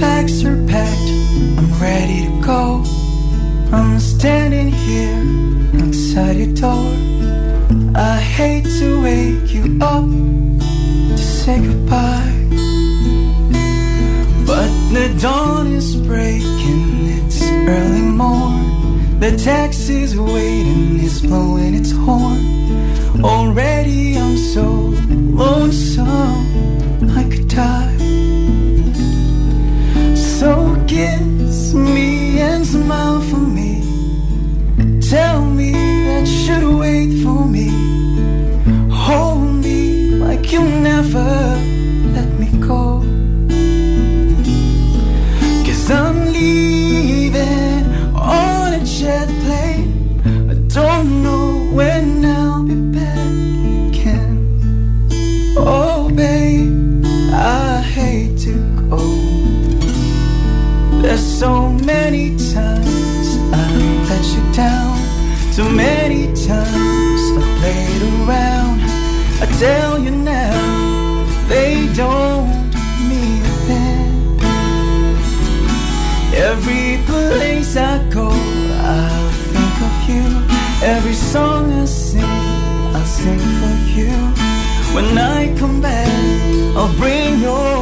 bags are packed, I'm ready to go. I'm standing here outside your door. I hate to wake you up to say goodbye, but the dawn is breaking, it's early morn. The taxi's waiting, it's blowing its horn. Already I'm so lonesome, I could die. So kiss me and smile for me. Tell me that you should wait for me. Hold me like you never let me go. 'Cause I'm leaving on a jet plane. I don't know when I'll be back again. Oh babe, I hate to go. There's so many times I've let you down. Too many times I've played around. I tell you now, they don't mean a thing. Every place I go, I'll think of you. Every song I sing, I'll sing for you. When I come back, I'll bring your